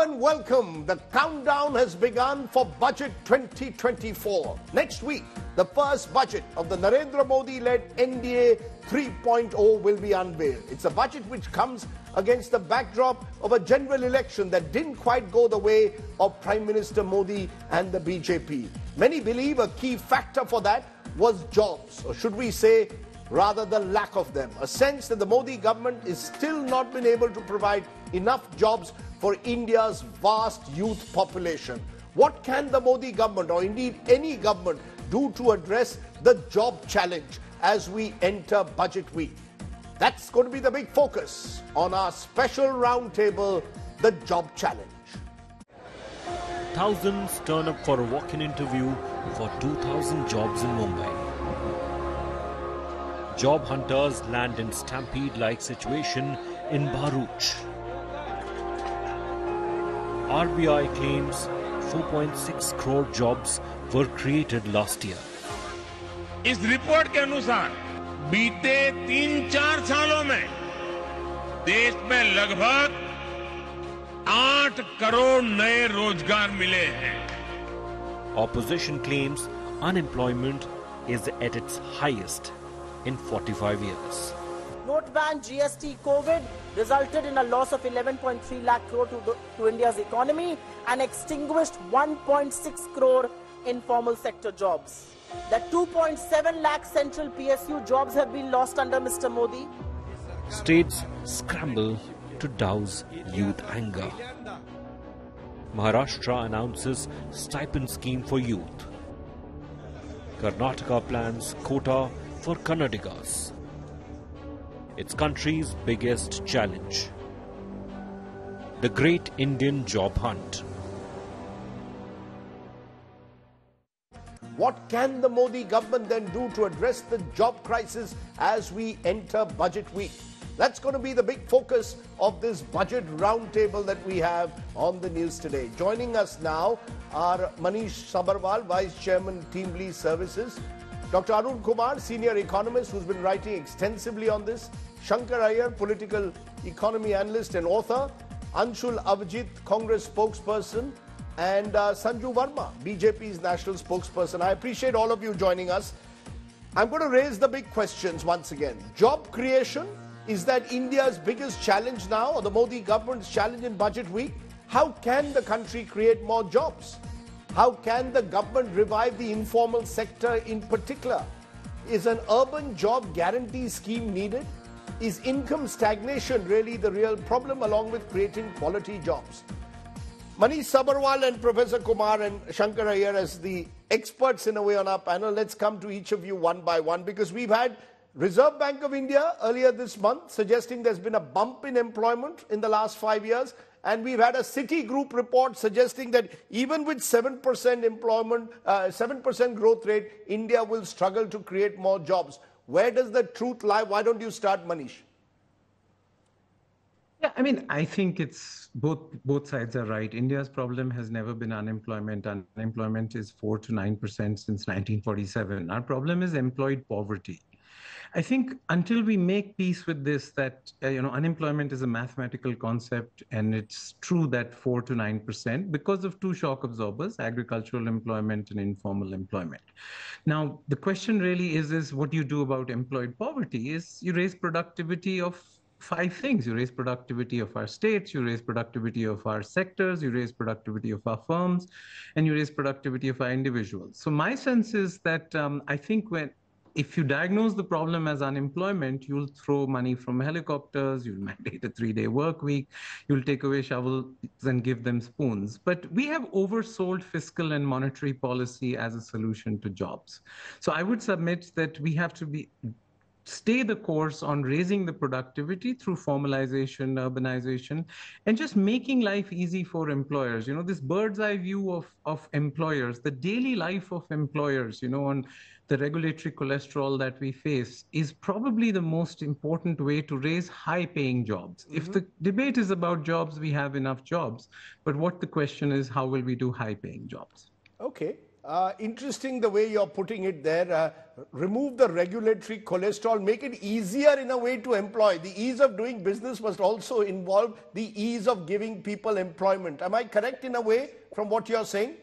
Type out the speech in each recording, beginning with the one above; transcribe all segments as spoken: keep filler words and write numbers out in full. Hello and welcome. The countdown has begun for Budget twenty twenty-four. Next week, the first budget of the Narendra Modi-led N D A three point oh will be unveiled. It's a budget which comes against the backdrop of a general election that didn't quite go the way of Prime Minister Modi and the B J P. Many believe a key factor for that was jobs, or should we say, rather the lack of them. A sense that the Modi government is still not been able to provide enough jobs for India's vast youth population. What can the Modi government, or indeed any government, do to address the job challenge as we enter Budget Week? That's going to be the big focus on our special roundtable, The Job Challenge. Thousands turn up for a walk-in interview for two thousand jobs in Mumbai. Job hunters land in stampede-like situation in Bharuch. R B I claims four point six crore jobs were created last year. इस report के अनुसार बीते तीन चार सालों में देश में लगभग आठ करोड़ नए रोजगार मिले हैं. Opposition claims unemployment is at its highest in forty-five years. Note ban, G S T, COVID resulted in a loss of eleven point three lakh crore to, the, to India's economy and extinguished one point six crore informal sector jobs. The two point seven lakh central P S U jobs have been lost under Mister Modi. States scramble to douse youth anger. Maharashtra announces stipend scheme for youth. Karnataka plans quota for Kannadigas. It's country's biggest challenge. The Great Indian Job Hunt. What can the Modi government then do to address the job crisis as we enter Budget Week? That's going to be the big focus of this budget roundtable that we have on the news today. Joining us now are Manish Sabarwal, Vice Chairman, Team Lease Services; Doctor Arun Kumar, senior economist who's been writing extensively on this; Shankar Aiyar, political economy analyst and author; Anshul Avijit, Congress spokesperson; and uh, Sanju Varma, B J P's national spokesperson. I appreciate all of you joining us. I'm going to raise the big questions once again. Job creation, is that India's biggest challenge now, or the Modi government's challenge in Budget Week? How can the country create more jobs? How can the government revive the informal sector in particular? Is an urban job guarantee scheme needed? Is income stagnation really the real problem, along with creating quality jobs? Manish Sabarwal and Professor Kumar and Shankar Aiyar, as the experts in a way on our panel, let's come to each of you one by one, because we've had Reserve Bank of India earlier this month suggesting there's been a bump in employment in the last five years. And we've had a Citigroup report suggesting that even with seven percent employment, uh, seven percent growth rate, India will struggle to create more jobs. Where does the truth lie? Why don't you start, Manish? Yeah, I mean, I think it's both both sides are right. India's problem has never been unemployment. Unemployment is four to nine percent since nineteen forty-seven. Our problem is employed poverty. I think until we make peace with this, that uh, you know, unemployment is a mathematical concept, and it's true that four to nine percent because of two shock absorbers: agricultural employment and informal employment. Now, the question really is: is what you do about employed poverty? Is you raise productivity of five things. You raise productivity of our states, you raise productivity of our sectors, you raise productivity of our firms, and you raise productivity of our individuals. So my sense is that um, I think when if you diagnose the problem as unemployment, you'll throw money from helicopters, you'll mandate a three-day work week, you'll take away shovels and give them spoons. But we have oversold fiscal and monetary policy as a solution to jobs. So I would submit that we have to be stay the course on raising the productivity through formalization, urbanization, and just making life easy for employers. You know, this bird's eye view of, of employers, the daily life of employers, you know, on the regulatory cholesterol that we face is probably the most important way to raise high-paying jobs. Mm-hmm. If the debate is about jobs, we have enough jobs. But what the question is, how will we do high-paying jobs? Okay. Uh, interesting the way you're putting it there. Uh, remove the regulatory cholesterol, make it easier in a way to employ. The ease of doing business must also involve the ease of giving people employment. Am I correct in a way from what you're saying?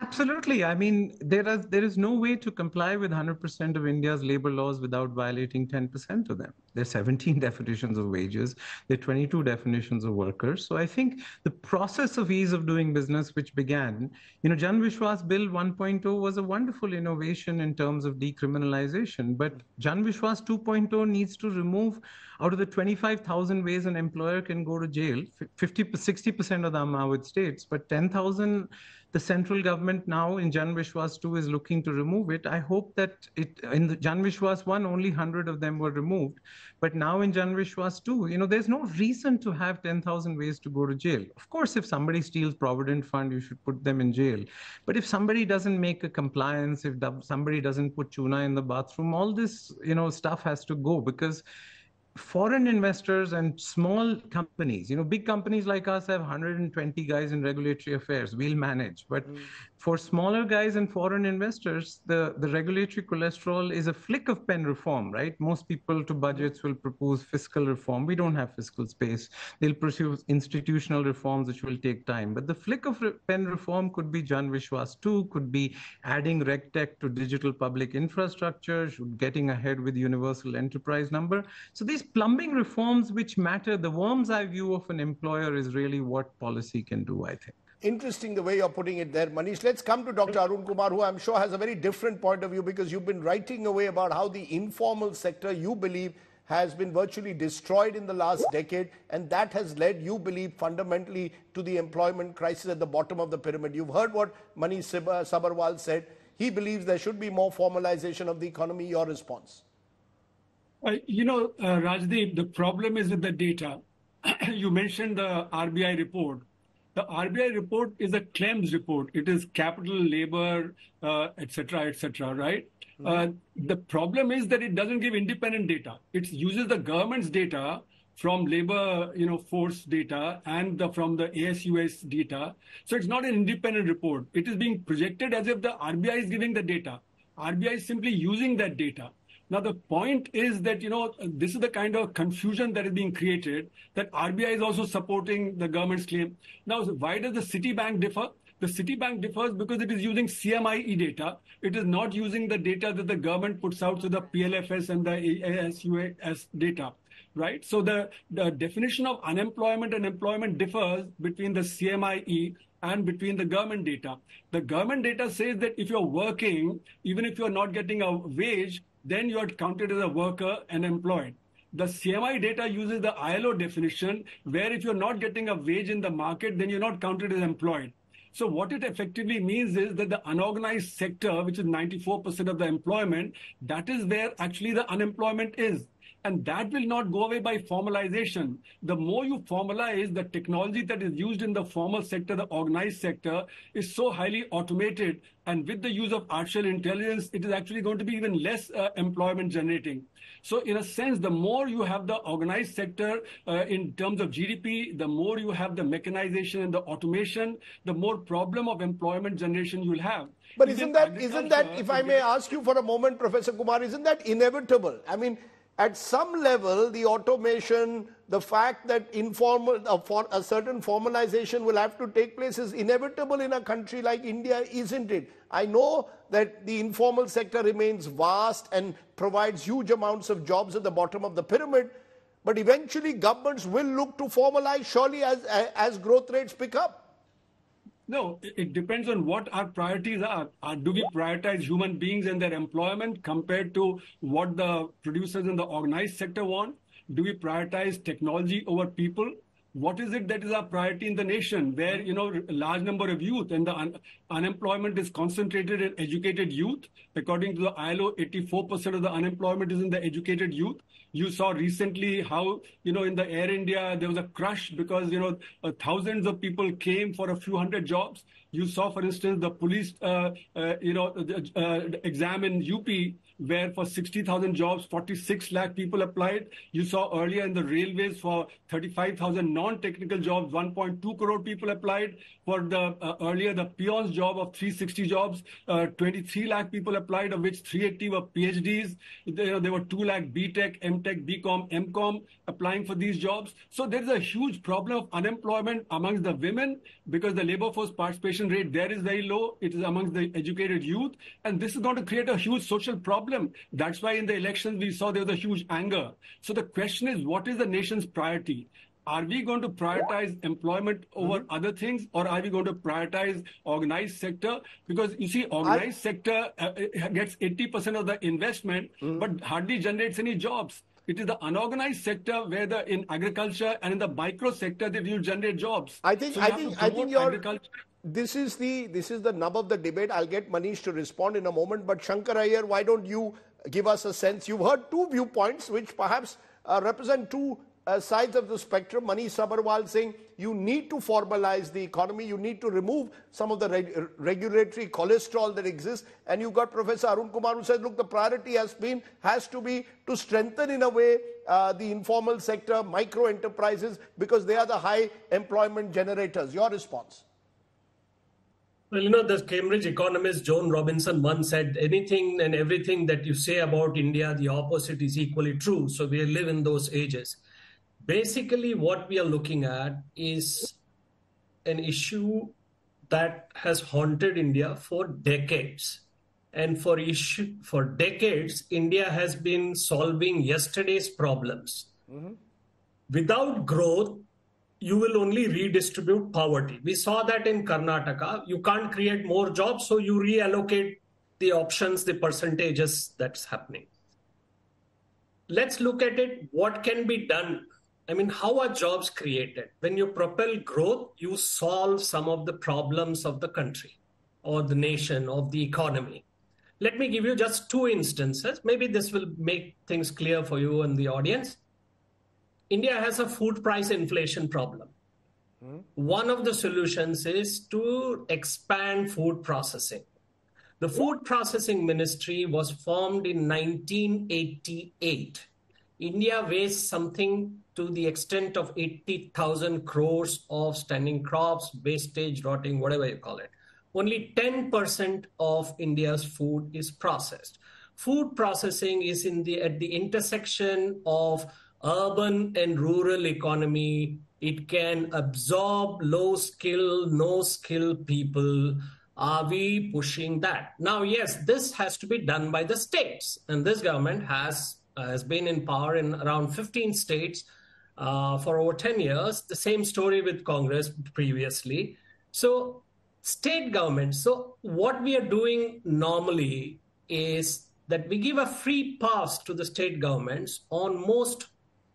Absolutely. I mean, there is, there is no way to comply with one hundred percent of India's labor laws without violating ten percent of them. There are seventeen definitions of wages. There are twenty-two definitions of workers. So I think the process of ease of doing business, which began, you know, Jan Vishwas Bill one point oh was a wonderful innovation in terms of decriminalization. But Jan Vishwas two point oh needs to remove, out of the twenty-five thousand ways an employer can go to jail, fifty, sixty percent of them are with states, but ten thousand, the central government now in Jan Vishwas two is looking to remove it. I hope that it, in the Jan Vishwas one, only one hundred of them were removed. But now in Jan Vishwas two, you know, there's no reason to have ten thousand ways to go to jail. Of course, if somebody steals Provident Fund, you should put them in jail. But if somebody doesn't make a compliance, if somebody doesn't put tuna in the bathroom, all this, you know, stuff has to go, because foreign investors and small companies, you know, big companies like us have one hundred twenty guys in regulatory affairs, we'll manage. But mm. for smaller guys and foreign investors, the, the regulatory cholesterol is a flick of pen reform, right? Most people to budgets will propose fiscal reform. We don't have fiscal space. They'll pursue institutional reforms, which will take time. But the flick of re pen reform could be Jan Vishwas two, could be adding RegTech to digital public infrastructure, getting ahead with universal enterprise number. So these plumbing reforms which matter, the worm's eye view of an employer is really what policy can do, I think. Interesting the way you're putting it there, Manish. Let's come to Doctor Arun Kumar, who I'm sure has a very different point of view, because you've been writing away about how the informal sector, you believe, has been virtually destroyed in the last decade, and that has led, you believe, fundamentally to the employment crisis at the bottom of the pyramid. You've heard what Manish Sabarwal said. He believes there should be more formalization of the economy. Your response? Uh, you know, uh, Rajdeep, the problem is with the data. You mentioned the R B I report. The R B I report is a claims report. It is capital, labor, uh, et cetera, et cetera, right? Mm-hmm. uh, the problem is that it doesn't give independent data. It uses the government's data from labor, you know, force data and the, from the A S U S data. So it's not an independent report. It is being projected as if the R B I is giving the data. R B I is simply using that data. Now, the point is that, you know, this is the kind of confusion that is being created, that R B I is also supporting the government's claim. Now, why does the Citibank differ? The Citibank differs because it is using C M I E data. It is not using the data that the government puts out, so the P L F S and the A S U S data, right? So the, the definition of unemployment and employment differs between the C M I E and between the government data. The government data says that if you're working, even if you're not getting a wage, then you are counted as a worker and employed. The C M I data uses the I L O definition, where if you're not getting a wage in the market, then you're not counted as employed. So what it effectively means is that the unorganized sector, which is ninety-four percent of the employment, that is where actually the unemployment is. And that will not go away by formalization. The more you formalize, the technology that is used in the formal sector, the organized sector, is so highly automated. And with the use of artificial intelligence, it is actually going to be even less uh, employment generating. So in a sense, the more you have the organized sector uh, in terms of G D P, the more you have the mechanization and the automation, the more problem of employment generation you'll have. But isn't that, isn't that, if I may ask you for a moment, Professor Kumar, isn't that inevitable? I mean, at some level, the automation, the fact that informal, uh, for a certain formalization will have to take place is inevitable in a country like India, isn't it? I know that the informal sector remains vast and provides huge amounts of jobs at the bottom of the pyramid, but eventually governments will look to formalize, surely, as, as growth rates pick up. No, it depends on what our priorities are. Do we prioritize human beings and their employment compared to what the producers in the organized sector want? Do we prioritize technology over people? What is it that is our priority in the nation, where, you know, a large number of youth and the un unemployment is concentrated in educated youth? According to the I L O, eighty-four percent of the unemployment is in the educated youth. You saw recently how, you know, in the Air India, there was a crush because, you know, uh, thousands of people came for a few hundred jobs. You saw, for instance, the police, uh, uh, you know, uh, exam in U P, where for sixty thousand jobs, forty-six lakh people applied. You saw earlier in the railways for thirty-five thousand non-technical jobs, one point two crore people applied. For the uh, earlier the peons job of three hundred sixty jobs, uh, twenty-three lakh people applied, of which three hundred eighty were PhDs. They, you know, there were two lakh B Tech, M Tech, B Com, M Com applying for these jobs. So there is a huge problem of unemployment amongst the women because the labor force participation rate there is very low. It is amongst the educated youth, and this is going to create a huge social problem. That's why in the elections we saw there was a huge anger. So the question is, what is the nation's priority? Are we going to prioritize employment over mm-hmm. other things, or are we going to prioritize organized sector? Because you see, organized I... sector uh, gets eighty percent of the investment, mm-hmm. but hardly generates any jobs. It is the unorganized sector, where the in agriculture and in the micro sector that you generate jobs. I think, so I think, I think you're. This is the this is the nub of the debate. I'll get Manish to respond in a moment. But Shankar Aiyar, why don't you give us a sense? You've heard two viewpoints, which perhaps uh, represent two uh, sides of the spectrum. Manish Sabarwal saying you need to formalize the economy, you need to remove some of the reg regulatory cholesterol that exists. And you've got Professor Arun Kumar who says, look, the priority has been has to be to strengthen in a way uh, the informal sector, micro enterprises, because they are the high employment generators. Your response? Well, you know, the Cambridge economist Joan Robinson once said, anything and everything that you say about India, the opposite is equally true. So we live in those ages. Basically, what we are looking at is an issue that has haunted India for decades. And for, issue, for decades, India has been solving yesterday's problems. Mm-hmm. Without growth, you will only redistribute poverty. We saw that in Karnataka. You can't create more jobs, so you reallocate the options, the percentages that's happening. Let's look at it. What can be done? I mean, how are jobs created? When you propel growth, you solve some of the problems of the country or the nation, of the economy. Let me give you just two instances. Maybe this will make things clear for you and the audience. India has a food price inflation problem. Hmm. One of the solutions is to expand food processing. The food processing ministry was formed in nineteen eighty-eight. India wastes something to the extent of eighty thousand crores of standing crops, wastage, rotting, whatever you call it. Only ten percent of India's food is processed. Food processing is in the at the intersection of urban and rural economy. It can absorb low skill, no skill people. Are we pushing that? Now, yes, this has to be done by the states. And this government has, uh, has been in power in around fifteen states uh, for over ten years. The same story with Congress previously. So state governments. So what we are doing normally is that we give a free pass to the state governments on most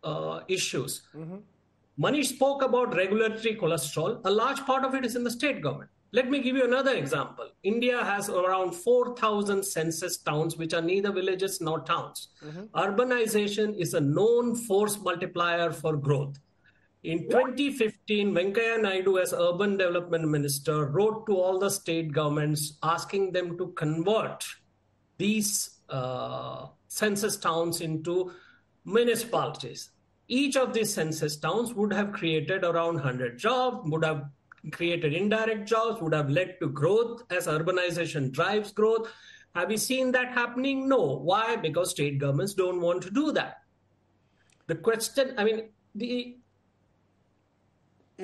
Uh, issues. Mm-hmm. Manish spoke about regulatory cholesterol. A large part of it is in the state government. Let me give you another example. India has around four thousand census towns, which are neither villages nor towns. Mm-hmm. Urbanization is a known force multiplier for growth. In twenty fifteen, Venkaiah Naidu, as urban development minister, wrote to all the state governments asking them to convert these uh, census towns into municipalities. Each of these census towns would have created around one hundred jobs, would have created indirect jobs, would have led to growth as urbanization drives growth. Have we seen that happening? No. Why? Because state governments don't want to do that. The question, I mean, the, you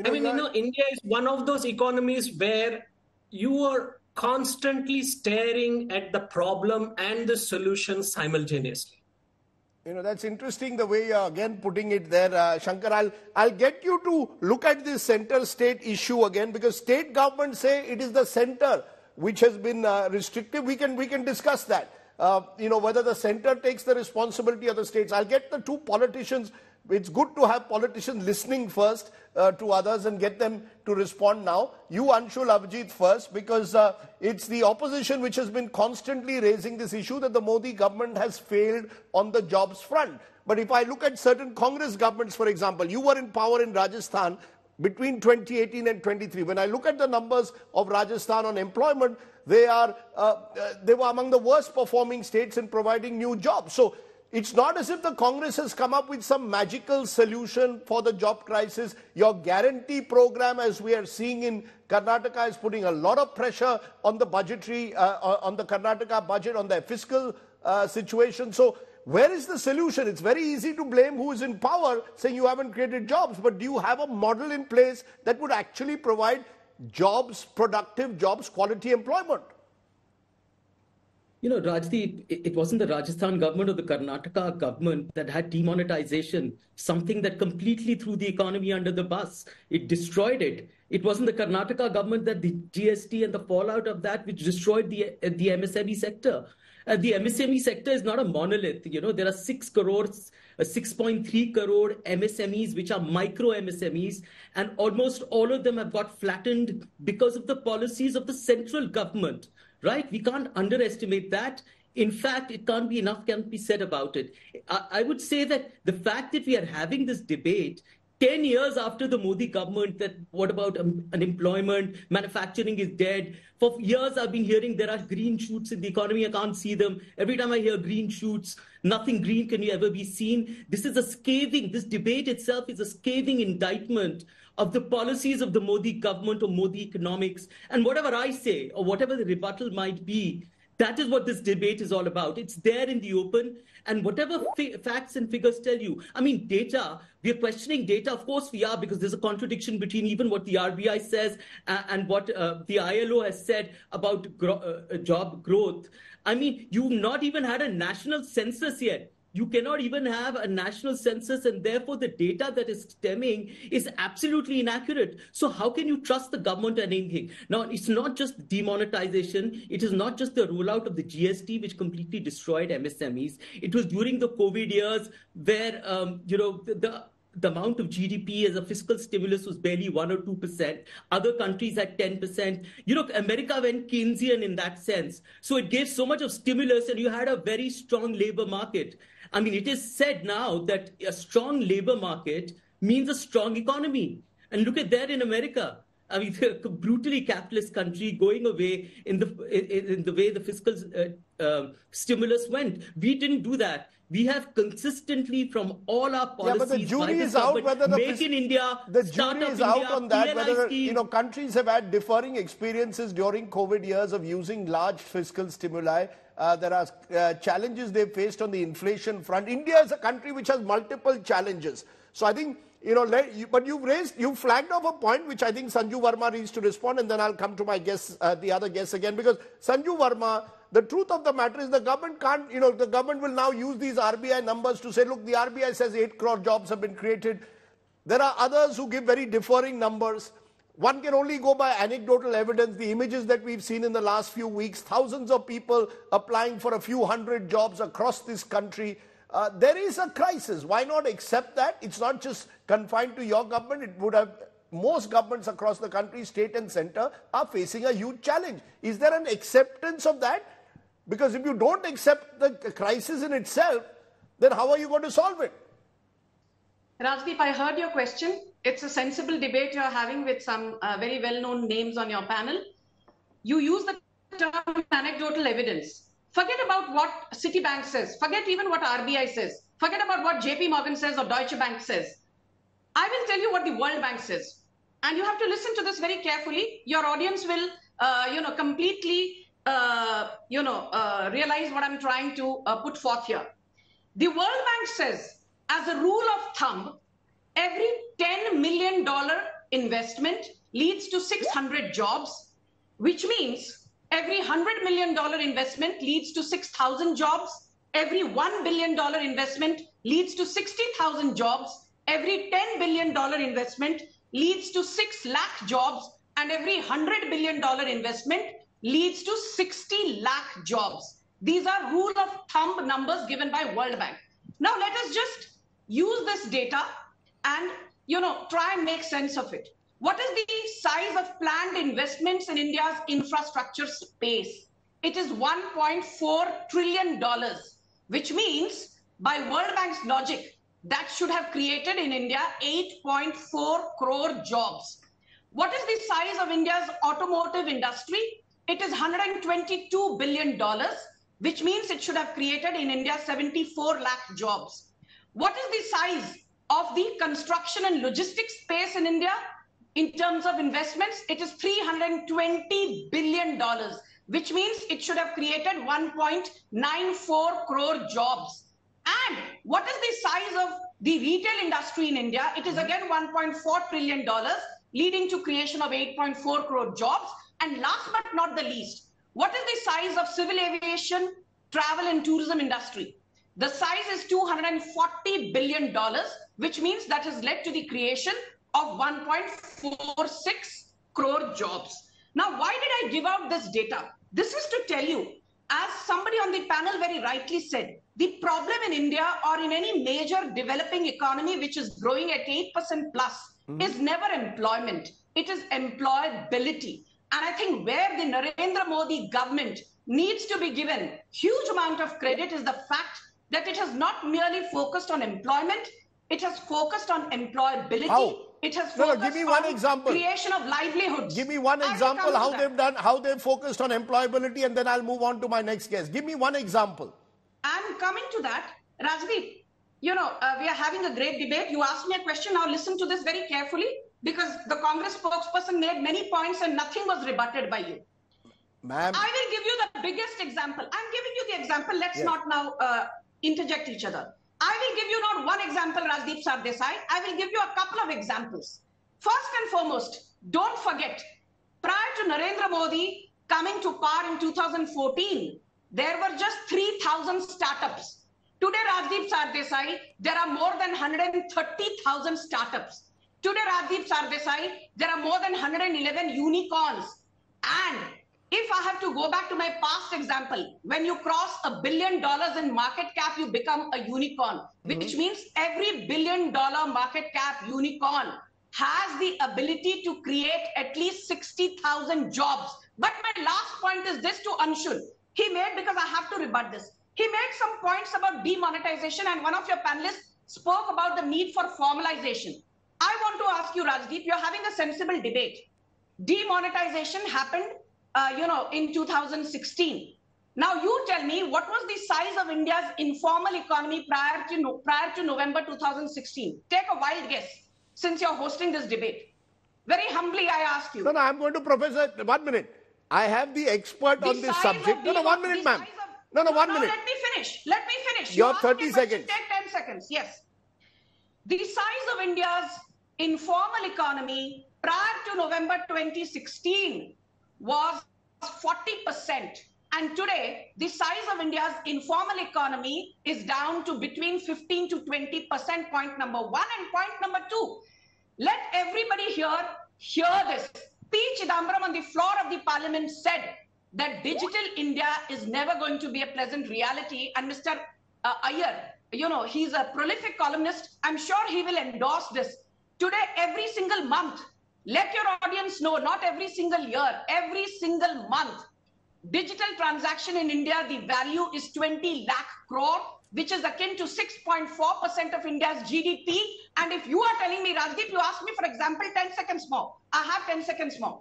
know, I mean, that... you know, India is one of those economies where you are constantly staring at the problem and the solution simultaneously. You know, that's interesting the way you're again putting it there, uh, Shankar. I'll, I'll get you to look at this center-state issue again, because state governments say it is the center which has been uh, restrictive. We can, we can discuss that, uh, you know, whether the center takes the responsibility of the states. I'll get the two politicians. It's good to have politicians listening first uh, to others and get them to respond now. You, Anshul Avijit, first, because uh, it's the opposition which has been constantly raising this issue that the Modi government has failed on the jobs front. But if I look at certain Congress governments, for example, you were in power in Rajasthan between twenty eighteen and twenty-three. When I look at the numbers of Rajasthan on employment, they are uh, uh, they were among the worst performing states in providing new jobs. So it's not as if the Congress has come up with some magical solution for the job crisis. Your guarantee program, as we are seeing in Karnataka, is putting a lot of pressure on the budgetary, uh, on the Karnataka budget, on their fiscal uh, situation. So where is the solution? It's very easy to blame who is in power, saying you haven't created jobs. But do you have a model in place that would actually provide jobs, productive jobs, quality employment? You know, Rajdeep, it wasn't the Rajasthan government or the Karnataka government that had demonetization, something that completely threw the economy under the bus. It destroyed it. It wasn't the Karnataka government that the G S T and the fallout of that which destroyed the, the M S M E sector. Uh, the M S M E sector is not a monolith. You know, there are six crores, uh, six point three crore M S M Es, which are micro M S M Es, and almost all of them have got flattened because of the policies of the central government, right? We can't underestimate that. In fact, it can't be enough can be said about it. I, I would say that the fact that we are having this debate ten years after the Modi government, that what about um, unemployment, manufacturing is dead. For years I've been hearing there are green shoots in the economy, I can't see them. Every time I hear green shoots, nothing green can ever be seen. This is a scathing, this debate itself is a scathing indictment of the policies of the Modi government or Modi economics. And whatever I say or whatever the rebuttal might be, that is what this debate is all about. It's there in the open. And whatever fa facts and figures tell you, I mean, data, we're questioning data. Of course we are, because there's a contradiction between even what the R B I says uh, and what uh, the I L O has said about gro uh, job growth. I mean, you've not even had a national census yet. You cannot even have a national census, and therefore the data that is stemming is absolutely inaccurate. So how can you trust the government on anything? Now, it's not just demonetization. It is not just the rollout of the G S T, which completely destroyed M S M Es. It was during the COVID years where, um, you know, the, the The amount of G D P as a fiscal stimulus was barely one or two percent. Other countries had ten percent. You know, America went Keynesian in that sense. So it gave so much of stimulus, and you had a very strong labor market. I mean, it is said now that a strong labor market means a strong economy. And look at that in America. I mean, a brutally capitalist country going away in the, in, in the way the fiscal uh, uh, stimulus went. We didn't do that. We have consistently from all our policies. Yeah, but the jury is out whether the Make in India, the jury is out on that. Whether, you know, countries have had differing experiences during COVID years of using large fiscal stimuli. Uh, there are uh, challenges they faced on the inflation front. India is a country which has multiple challenges. So I think, you know, let, you, but you've raised, you flagged off a point which I think Sanju Varma needs to respond, and then I'll come to my guest, uh, the other guest again, because Sanju Varma. The truth of the matter is the government can't, you know, the government will now use these R B I numbers to say, look, the R B I says eight crore jobs have been created. There are others who give very differing numbers. One can only go by anecdotal evidence, the images that we've seen in the last few weeks, thousands of people applying for a few hundred jobs across this country. Uh, there is a crisis. Why not accept that? It's not just confined to your government. It would have... Most governments across the country, state and centre, are facing a huge challenge. Is there an acceptance of that? Because if you don't accept the crisis in itself, then how are you going to solve it? Rajdeep, I heard your question. It's a sensible debate you're having with some uh, very well-known names on your panel. You use the term anecdotal evidence. Forget about what Citibank says. Forget even what R B I says. Forget about what J P Morgan says or Deutsche Bank says. I will tell you what the World Bank says. And you have to listen to this very carefully. Your audience will, uh, you know, completely... Uh, you know, uh, realize what I'm trying to uh, put forth here. The World Bank says, as a rule of thumb, every ten million dollar investment leads to six hundred jobs, which means every one hundred million dollar investment leads to six thousand jobs, every one billion dollar investment leads to sixty thousand jobs, every ten billion dollar investment leads to six lakh jobs, and every one hundred billion dollar investment leads to sixty lakh jobs. These are rule of thumb numbers given by World Bank. Now let us just use this data and, you know, try and make sense of it. What is the size of planned investments in India's infrastructure space? It is one point four trillion dollars, which means by World Bank's logic, that should have created in India eight point four crore jobs. What is the size of India's automotive industry? It is one hundred twenty-two billion dollars, which means it should have created in India seventy-four lakh jobs. What is the size of the construction and logistics space in India? In terms of investments, it is three hundred twenty billion dollars, which means it should have created one point nine four crore jobs. And what is the size of the retail industry in India? It is again one point four trillion dollars, leading to creation of eight point four crore jobs. And last but not the least, what is the size of civil aviation, travel and tourism industry? The size is two hundred forty billion dollars, which means that has led to the creation of one point four six crore jobs. Now, why did I give out this data? This is to tell you, as somebody on the panel very rightly said, the problem in India or in any major developing economy which is growing at eight percent plus mm-hmm. is never employment. It is employability. And I think where the Narendra Modi government needs to be given huge amount of credit is the fact that it has not merely focused on employment, it has focused on employability. How? It has focused no, give me one on example. creation of livelihoods. Give me one I example how they've done, how they've focused on employability, and then I'll move on to my next guest. Give me one example. I'm coming to that. Rajdeep, you know, uh, we are having a great debate. You asked me a question. Now listen to this very carefully, because the Congress spokesperson made many points and nothing was rebutted by you. Ma'am, I will give you the biggest example. I'm giving you the example. Let's yeah. not now uh, interject each other. I will give you not one example, Rajdeep Sardesai. I will give you a couple of examples. First and foremost, don't forget, prior to Narendra Modi coming to power in two thousand fourteen, there were just three thousand startups. Today, Rajdeep Sardesai, there are more than one hundred thirty thousand startups. Today, Rajdeep Sardesai, there are more than one hundred eleven unicorns. And if I have to go back to my past example, when you cross a billion dollars in market cap, you become a unicorn, mm-hmm. which means every billion dollar market cap unicorn has the ability to create at least sixty thousand jobs. But my last point is this to Anshul. He made, because I have to rebut this, he made some points about demonetization, and one of your panelists spoke about the need for formalization. I want to ask you, Rajdeep, you're having a sensible debate. Demonetization happened Uh, you know, in two thousand sixteen. Now you tell me, what was the size of India's informal economy prior to no, prior to November two thousand sixteen? Take a wild guess, since you're hosting this debate. Very humbly, I ask you. No, no, I'm going to Professor. One minute. I have the expert the on this subject. No, no, one minute, ma'am. No, no, one no, minute. Let me finish. Let me finish. You're you thirty seconds. Take ten seconds. Yes. The size of India's informal economy prior to November twenty sixteen was forty percent, and today the size of India's informal economy is down to between fifteen to twenty percent, point number one. And point number two, let everybody here hear this. P. Chidambaram on the floor of the parliament said that digital India is never going to be a pleasant reality, and Mister Uh, Aiyar, you know, he's a prolific columnist, I'm sure he will endorse this. Today, every single month, let your audience know, not every single year, every single month, digital transaction in India, the value is twenty lakh crore, which is akin to six point four percent of India's G D P. And if you are telling me, Rajdeep, you asked me, for example, ten seconds more. I have ten seconds more.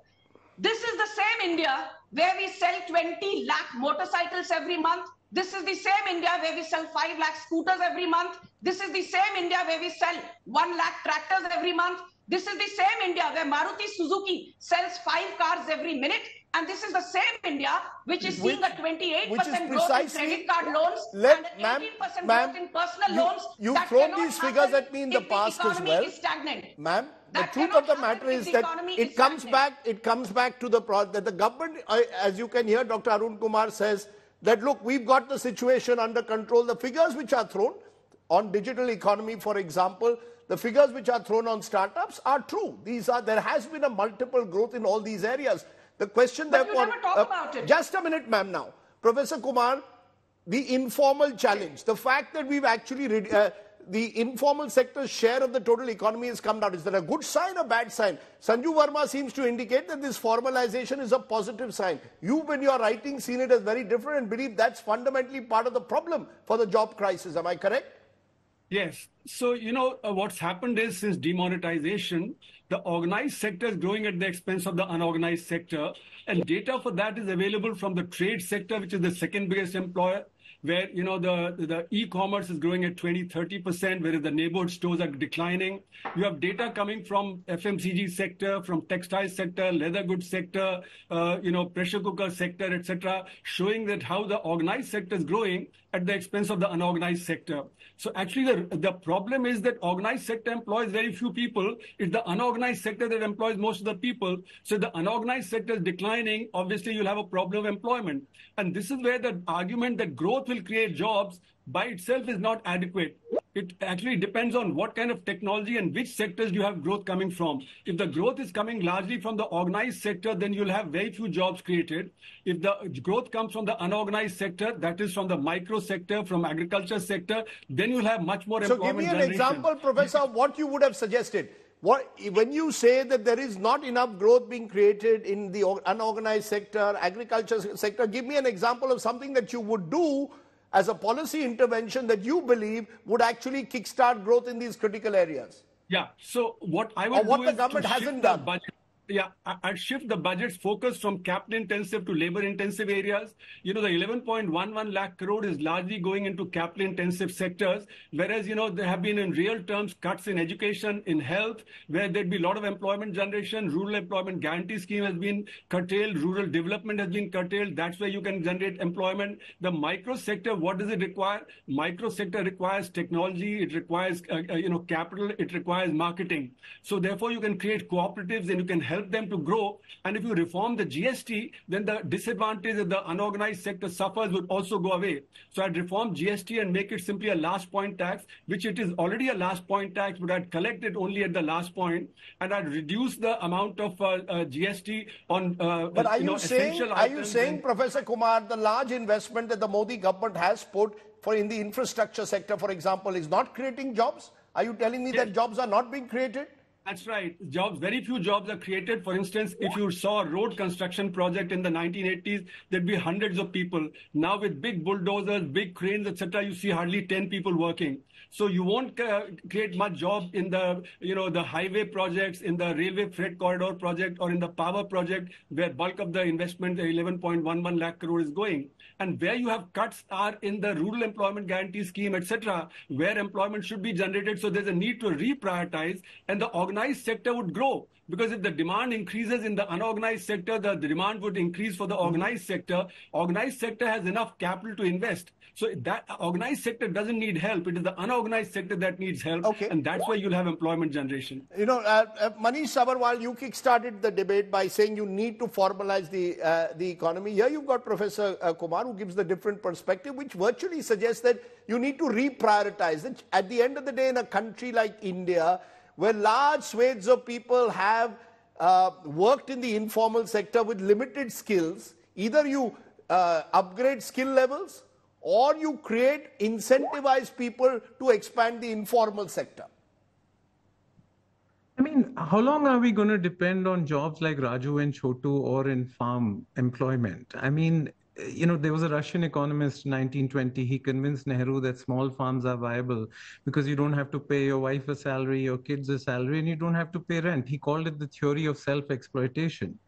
This is the same India where we sell twenty lakh motorcycles every month. This is the same India where we sell five lakh scooters every month. This is the same India where we sell one lakh tractors every month. This is the same India where Maruti Suzuki sells five cars every minute. And this is the same India which is which, seeing a twenty-eight percent growth in credit card loans let, and an eighteen percent growth in personal you, loans. You've thrown these figures at me in the past the as well. Ma'am, the truth of the matter is the that it comes stagnant. back It comes back to the problem that the government, uh, as you can hear, Doctor Arun Kumar says that, look, we've got the situation under control. The figures which are thrown on digital economy, for example, the figures which are thrown on startups are true. These are, there has been a multiple growth in all these areas. The question but therefore... you never talk uh, about it. Just a minute, ma'am, now. Professor Kumar, the informal challenge, the fact that we've actually... Uh, the informal sector's share of the total economy has come down. Is that a good sign or bad sign? Sanju Varma seems to indicate that this formalization is a positive sign. You, when you're writing, seen it as very different and believe that's fundamentally part of the problem for the job crisis. Am I correct? Yes. So, you know, uh, what's happened is since demonetization, the organized sector is growing at the expense of the unorganized sector. And data for that is available from the trade sector, which is the second biggest employer, where, you know, the, the e-commerce is growing at twenty, thirty percent, whereas the neighborhood stores are declining. You have data coming from F M C G sector, from textile sector, leather goods sector, uh, you know, pressure cooker sector, et cetera, showing that how the organized sector is growing at the expense of the unorganized sector. So actually, the, the problem is that organized sector employs very few people. It's the unorganized sector that employs most of the people. So the unorganized sector is declining. Obviously, you'll have a problem of employment. And this is where the argument that growth will create jobs by itself is not adequate. It actually depends on what kind of technology and which sectors you have growth coming from. If the growth is coming largely from the organized sector, then you'll have very few jobs created. If the growth comes from the unorganized sector, that is from the micro sector, from agriculture sector, then you'll have much more employment. So give me an generation. example, Professor, of what you would have suggested. What, when you say that there is not enough growth being created in the unorganized sector, agriculture sector, give me an example of something that you would do as a policy intervention that you believe would actually kickstart growth in these critical areas. Yeah. So what I would do what the government hasn't done. Budget. Yeah, I'd shift the budget's focus from capital-intensive to labor-intensive areas. You know, the eleven point one one lakh crore is largely going into capital-intensive sectors, whereas, you know, there have been in real terms cuts in education, in health, where there'd be a lot of employment generation. Rural employment guarantee scheme has been curtailed. Rural development has been curtailed. That's where you can generate employment. The micro sector, what does it require? Micro sector requires technology. It requires, uh, you know, capital. It requires marketing. So therefore, you can create cooperatives and you can help help them to grow. And if you reform the G S T, then the disadvantage that the unorganized sector suffers would also go away. So I'd reform G S T and make it simply a last point tax, which it is already a last point tax, but I'd collect it only at the last point. And I'd reduce the amount of uh, uh, G S T on uh, but are you, you know, saying, essential items. Are you saying, Professor Kumar, the large investment that the Modi government has put for in the infrastructure sector, for example, is not creating jobs? Are you telling me yes. that jobs are not being created? That's right. Jobs, very few jobs are created. For instance, if you saw a road construction project in the nineteen eighties, there'd be hundreds of people. Now with big bulldozers, big cranes, et cetera, you see hardly ten people working. So you won't uh, create much job in the, you know, the highway projects, in the railway freight corridor project, or in the power project, where bulk of the investment, the eleven point one one lakh crore is going. And where you have cuts are in the rural employment guarantee scheme, et cetera, where employment should be generated. So there's a need to reprioritize, and the organized sector would grow. Because if the demand increases in the unorganized sector, the demand would increase for the organized sector. Organized sector has enough capital to invest. So that organized sector doesn't need help. It is the unorganized sector that needs help. Okay. And that's why you'll have employment generation. You know, uh, uh, Manish Sabarwal, you kick-started the debate by saying you need to formalize the, uh, the economy. Here you've got Professor uh, Kumar, who gives the different perspective, which virtually suggests that you need to reprioritize it. At the end of the day, in a country like India, where large swathes of people have uh, worked in the informal sector with limited skills, either you uh, upgrade skill levels or you create, incentivize people to expand the informal sector. I mean, how long are we going to depend on jobs like Raju and Chotu or in farm employment? I mean, you know, there was a Russian economist in nineteen twenty. He convinced Nehru that small farms are viable because you don't have to pay your wife a salary, your kids a salary, and you don't have to pay rent. He called it the theory of self-exploitation.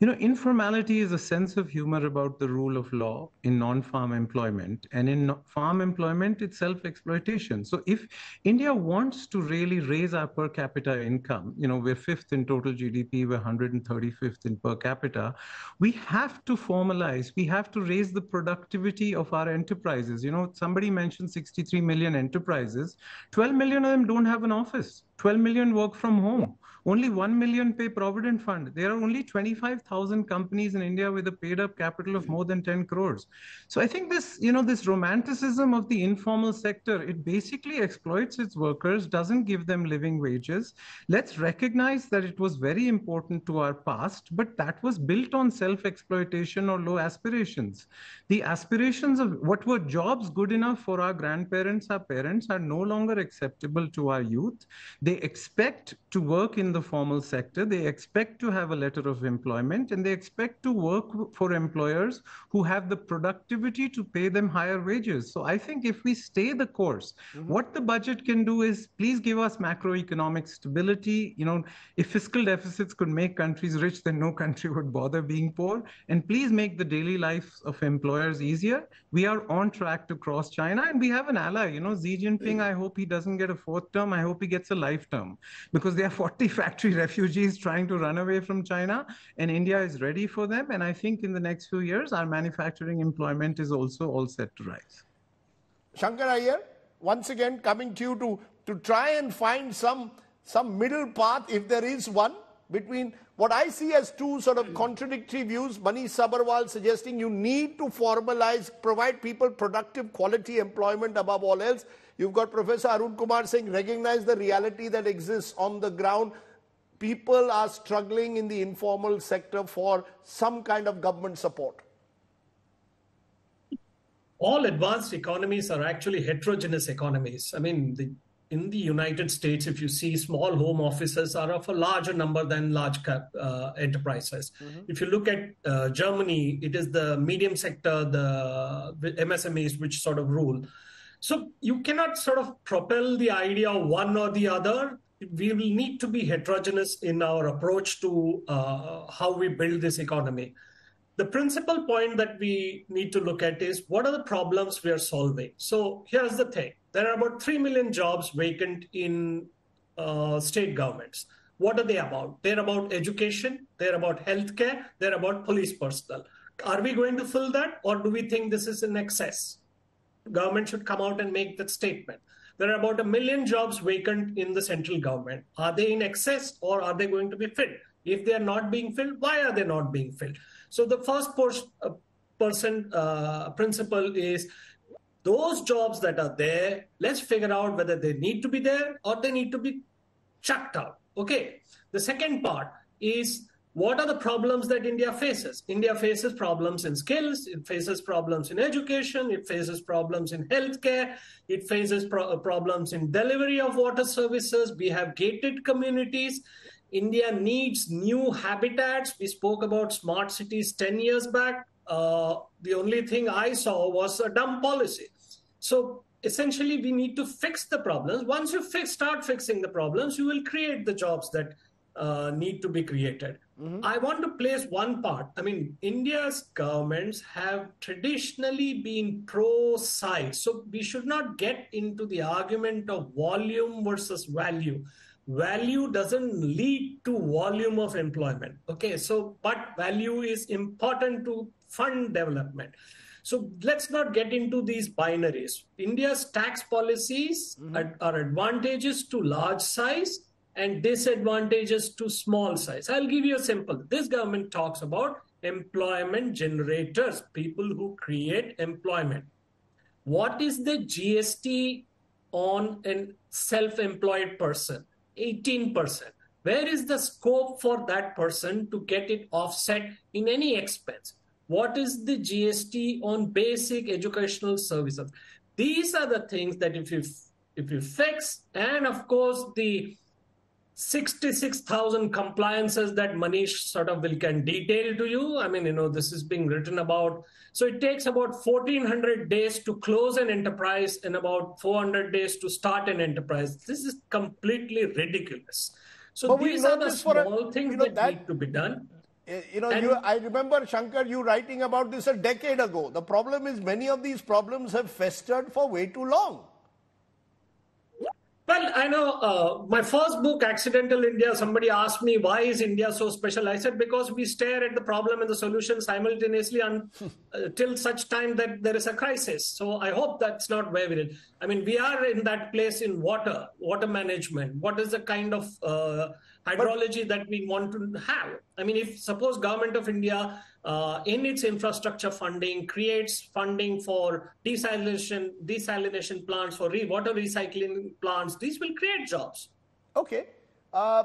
You know, informality is a sense of humor about the rule of law in non-farm employment. And in farm employment, it's self-exploitation. So if India wants to really raise our per capita income, you know, we're fifth in total G D P, we're one hundred thirty-fifth in per capita, we have to formalize, we have to raise the productivity of our enterprises. You know, somebody mentioned sixty-three million enterprises. twelve million of them don't have an office. twelve million work from home. Only one million pay Provident Fund. There are only twenty-five thousand companies in India with a paid-up capital of more than ten crores. So I think this, you know, this romanticism of the informal sector, it basically exploits its workers, doesn't give them living wages. Let's recognize that it was very important to our past, but that was built on self-exploitation or low aspirations. The aspirations of what were jobs good enough for our grandparents, our parents, are no longer acceptable to our youth. They expect to work in in the formal sector, they expect to have a letter of employment, and they expect to work for employers who have the productivity to pay them higher wages. So I think if we stay the course, mm-hmm. what the budget can do is please give us macroeconomic stability. You know, if fiscal deficits could make countries rich, then no country would bother being poor. And please make the daily life of employers easier. We are on track to cross China, and we have an ally. You know, Xi Jinping, I hope he doesn't get a fourth term. I hope he gets a life term, because there are forty factory refugees trying to run away from China, and India is ready for them. And I think in the next few years, our manufacturing employment is also all set to rise. Shankar Aiyar, once again coming to you to, to try and find some, some middle path, if there is one, between what I see as two sort of contradictory views. Manish Sabarwal suggesting you need to formalize, provide people productive, quality employment above all else. You've got Professor Arun Kumar saying recognize the reality that exists on the ground. People are struggling in the informal sector for some kind of government support. All advanced economies are actually heterogeneous economies. I mean, the, in the United States, if you see, small home offices are of a larger number than large cap uh, enterprises. Mm-hmm. If you look at uh, Germany, it is the medium sector, the M S M Es, which sort of rule. So you cannot sort of propel the idea of one or the other. We will need to be heterogeneous in our approach to uh, how we build this economy. The principal point that we need to look at is what are the problems we are solving. So here's the thing. There are about three million jobs vacant in uh, state governments. What are they about? They're about education. They're about healthcare. They're about police personnel. Are we going to fill that, or do we think this is in excess? Government should come out and make that statement. There are about a million jobs vacant in the central government. Are they in excess, or are they going to be filled? If they are not being filled, why are they not being filled? So the first uh, person uh, principle is those jobs that are there, let's figure out whether they need to be there or they need to be chucked out. Okay. The second part is, what are the problems that India faces? India faces problems in skills, it faces problems in education, it faces problems in healthcare, it faces pro problems in delivery of water services. We have gated communities. India needs new habitats. We spoke about smart cities ten years back. Uh, the only thing I saw was a dumb policy. So essentially, we need to fix the problems. Once you fix, start fixing the problems, you will create the jobs that Uh, need to be created. Mm-hmm. I want to place one part. I mean, India's governments have traditionally been pro-size. So we should not get into the argument of volume versus value. Value doesn't lead to volume of employment. Okay, so but value is important to fund development. So let's not get into these binaries. India's tax policies mm-hmm. are, are advantageous to large size and disadvantages to small size. I'll give you a simple. This government talks about employment generators, people who create employment. What is the G S T on a self-employed person? eighteen percent. Where is the scope for that person to get it offset in any expense? What is the G S T on basic educational services? These are the things that if you, if you fix, and of course the sixty-six thousand compliances that Manish sort of will can detail to you. I mean, you know, this is being written about. So it takes about fourteen hundred days to close an enterprise and about four hundred days to start an enterprise. This is completely ridiculous. So but these are the small a, things you know, that, that need to be done. You know, you, I remember, Shankar, you writing about this a decade ago. The problem is many of these problems have festered for way too long. Well, I know uh, my first book, Accidental India, somebody asked me, why is India so special? I said, because we stare at the problem and the solution simultaneously until such time that there is a crisis. So I hope that's not where we're in. I mean, we are in that place in water, water management. What is the kind of uh, hydrology but, that we want to have? I mean, if suppose government of India uh, in its infrastructure funding creates funding for desalination, desalination plants, for re water recycling plants, these will create jobs. Okay. Uh,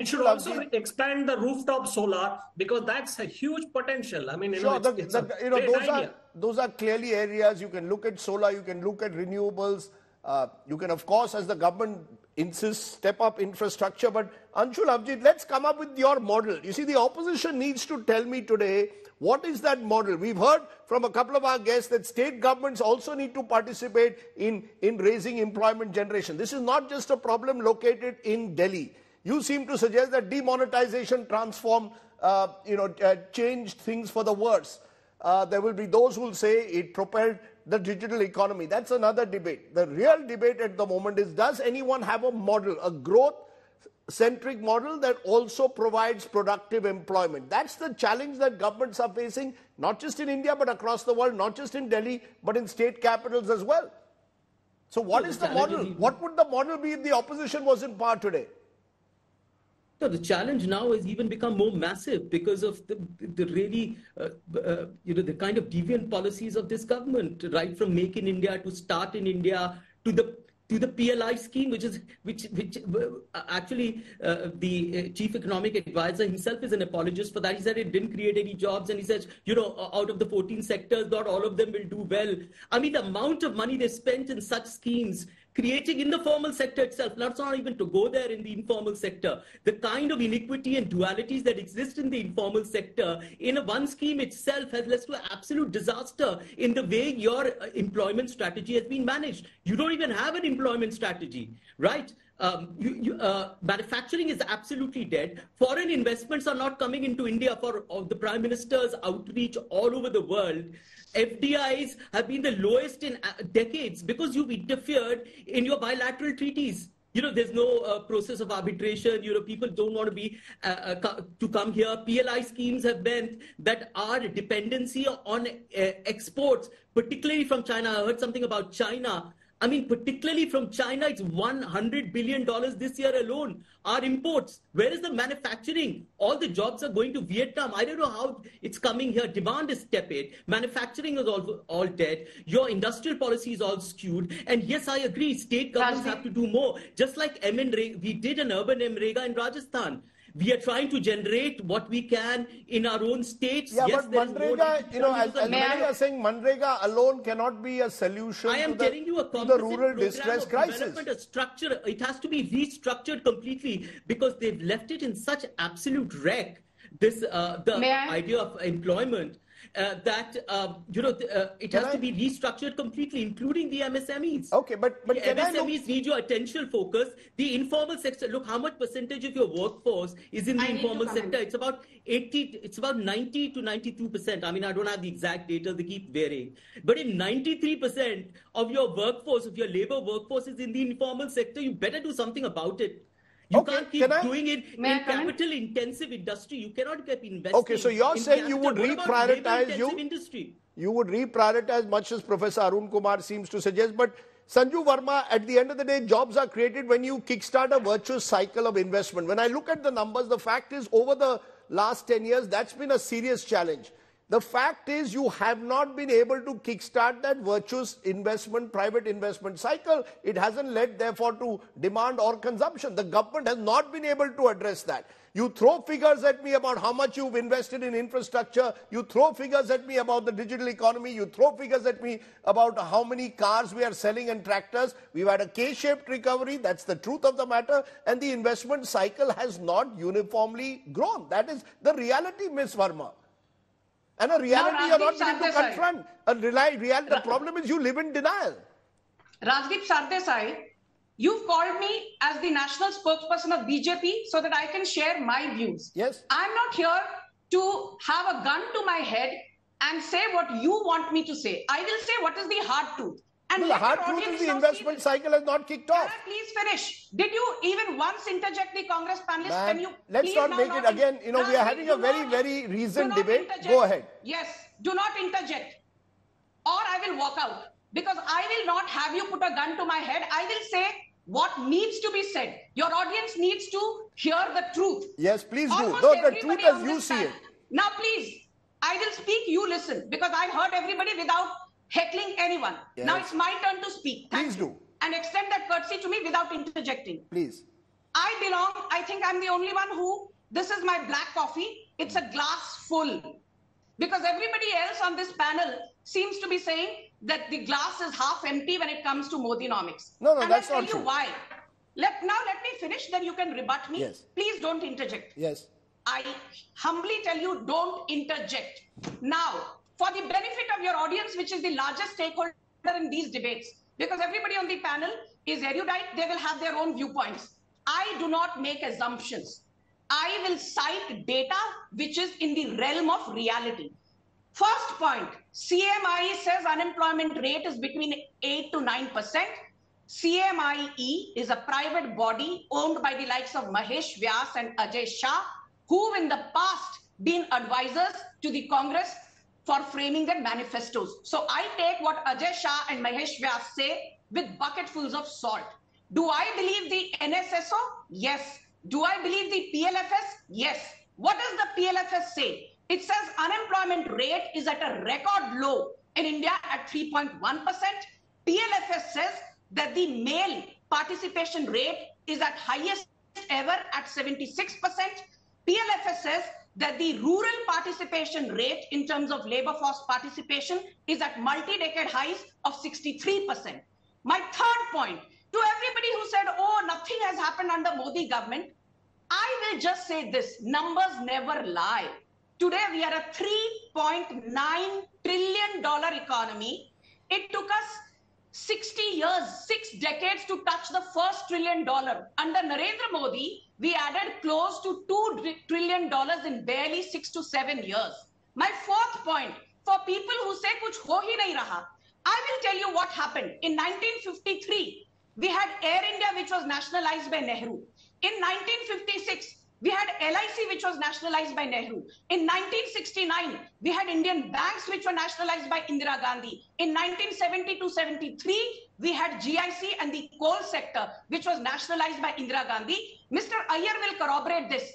it should also expand the rooftop solar, because that's a huge potential. I mean, you sure, know, it's, the, it's the, you know those idea. are those are clearly areas you can look at solar, you can look at renewables. Uh, you can, of course, as the government insists step up infrastructure. But Anshul Avijit, let's come up with your model. You see, the opposition needs to tell me today, what is that model? We've heard from a couple of our guests that state governments also need to participate in, in raising employment generation. This is not just a problem located in Delhi. You seem to suggest that demonetization transformed, uh, you know, uh, changed things for the worse. Uh, there will be those who will say it propelled the digital economy. That's another debate. The real debate at the moment is, does anyone have a model, a growth-centric model that also provides productive employment? That's the challenge that governments are facing, not just in India, but across the world, not just in Delhi, but in state capitals as well. So what so is the, the model? Is what would the model be if the opposition was in power today? No, the challenge now has even become more massive because of the, the really, uh, uh, you know, the kind of deviant policies of this government, right from Make in India to Start in India to the to the P L I scheme, which is which which actually uh, the chief economic advisor himself is an apologist for that. He said it didn't create any jobs, and he says, you know, out of the fourteen sectors, not all of them will do well. I mean, the amount of money they spent in such schemes, creating in the formal sector itself, let's not even to go there in the informal sector, the kind of inequity and dualities that exist in the informal sector in a one scheme itself has led to an absolute disaster in the way your employment strategy has been managed. You don't even have an employment strategy, right? Um, you, you, uh, manufacturing is absolutely dead. Foreign investments are not coming into India for of the Prime Minister's outreach all over the world. F D Is have been the lowest in decades because you've interfered in your bilateral treaties. You know, there's no uh, process of arbitration. You know, people don't want to be uh, uh, to come here. P L I schemes have meant that our dependency on uh, exports, particularly from China. I heard something about China. I mean, particularly from China, it's one hundred billion dollars this year alone. Our imports, where is the manufacturing? All the jobs are going to Vietnam. I don't know how it's coming here. Demand is tepid. Manufacturing is all, all dead. Your industrial policy is all skewed. And yes, I agree, state governments Rajdeep. have to do more. Just like M N REGA, we did an urban MNREGA in Rajasthan. We are trying to generate what we can in our own states. Yeah, yes, but MNREGA, you know, as, as many are saying, MNREGA alone cannot be a solution I am to, the, telling you a to the rural distress crisis. A structure, it has to be restructured completely because they've left it in such absolute wreck, this, uh, the idea of employment, uh, that, uh, you know, uh, it has can to I... be restructured completely, including the M S M Es. Okay, but, but the can M S M Es I look... need your attention focus. The informal sector, look, how much percentage of your workforce is in the I informal sector? It's about eighty, it's about ninety to ninety-two percent. I mean, I don't have the exact data, they keep varying. But if ninety-three percent of your workforce, of your labor workforce is in the informal sector, you better do something about it. You okay, can't keep can I, doing it in capital-intensive industry. You cannot keep investing. Okay, so you're saying you would reprioritize you. Industry? You would reprioritize, much as Professor Arun Kumar seems to suggest. But Sanju Varma, at the end of the day, jobs are created when you kickstart a virtuous cycle of investment. When I look at the numbers, the fact is, over the last ten years, that's been a serious challenge. The fact is, you have not been able to kickstart that virtuous investment, private investment cycle. It hasn't led, therefore, to demand or consumption. The government has not been able to address that. You throw figures at me about how much you've invested in infrastructure. You throw figures at me about the digital economy. You throw figures at me about how many cars we are selling and tractors. We've had a K-shaped recovery. That's the truth of the matter. And the investment cycle has not uniformly grown. That is the reality, Miz Varma. And a reality now, you're not willing to confront. A real, real, the problem is you live in denial. Rajdeep Sardesai, you've called me as the national spokesperson of B J P so that I can share my views. Yes. I'm not here to have a gun to my head and say what you want me to say. I will say what is the hard truth. And well, the hard truth is the investment cycle has not kicked off. Can I please finish? Did you even once interject the Congress panelists? Man, can you let's not make it again. You know, we are having a very, very reasoned debate. Go ahead. Yes, do not interject. Or I will walk out. Because I will not have you put a gun to my head. I will say what needs to be said. Your audience needs to hear the truth. Yes, please do. No, the truth as you see it. Now, please, I will speak, you listen. Because I heard everybody without heckling anyone. Yes. Now it's my turn to speak. Thank Please you. do. And extend that courtesy to me without interjecting. Please. I belong, I think I'm the only one who, this is my black coffee. It's a glass full. Because everybody else on this panel seems to be saying that the glass is half empty when it comes to Modinomics. No, no, and that's not true. And I'll tell you why. Let, now let me finish, then you can rebut me. Yes. Please don't interject. Yes. I humbly tell you, don't interject. Now, for the benefit of your audience, which is the largest stakeholder in these debates, because everybody on the panel is erudite, they will have their own viewpoints. I do not make assumptions. I will cite data which is in the realm of reality. First point, C M I E says unemployment rate is between eight to nine percent. C M I E is a private body owned by the likes of Mahesh Vyas and Ajay Shah, who in the past been advisors to the Congress for framing their manifestos. So I take what Ajay Shah and Mahesh Vyas say with bucketfuls of salt. Do I believe the N S S O? Yes. Do I believe the P L F S? Yes. What does the P L F S say? It says unemployment rate is at a record low in India at three point one percent. P L F S says that the male participation rate is at highest ever at seventy-six percent. P L F S says that the rural participation rate in terms of labor force participation is at multi-decade highs of sixty-three percent. My third point, to everybody who said, oh, nothing has happened under Modi government, I will just say this, numbers never lie. Today, we are a three point nine trillion dollar economy. It took us sixty years, six decades to touch the first trillion dollar. Under Narendra Modi, we added close to two trillion dollars in barely six to seven years. My fourth point, for people who say kuch ho hi nahi raha, I will tell you what happened. In nineteen fifty-three, we had Air India, which was nationalized by Nehru. In nineteen fifty-six, we had L I C, which was nationalized by Nehru. In nineteen sixty-nine, we had Indian banks, which were nationalized by Indira Gandhi. In nineteen seventy to seventy-three, we had G I C and the coal sector, which was nationalized by Indira Gandhi. Mister Aiyar will corroborate this.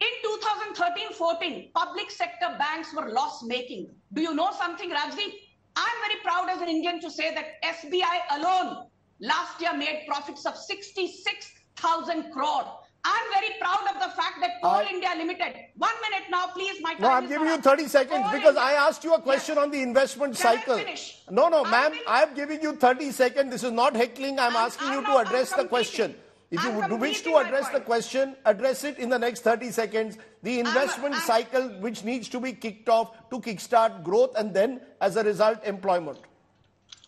In two thousand thirteen to fourteen, public sector banks were loss-making. Do you know something, Rajdeep? I'm very proud as an Indian to say that S B I alone last year made profits of sixty-six thousand crore. I'm very proud of the fact that Coal uh, India Limited, one minute now, please, my time No, I'm giving you thirty seconds Coal because India. I asked you a question yes. on the investment Can cycle. No, no, ma'am, I'm giving you thirty seconds. This is not heckling. I'm, I'm asking I'm you not, to address I'm the question. If I'm you would wish to address the question, address it in the next thirty seconds. The investment I'm, I'm, cycle which needs to be kicked off to kickstart growth and then, as a result, employment.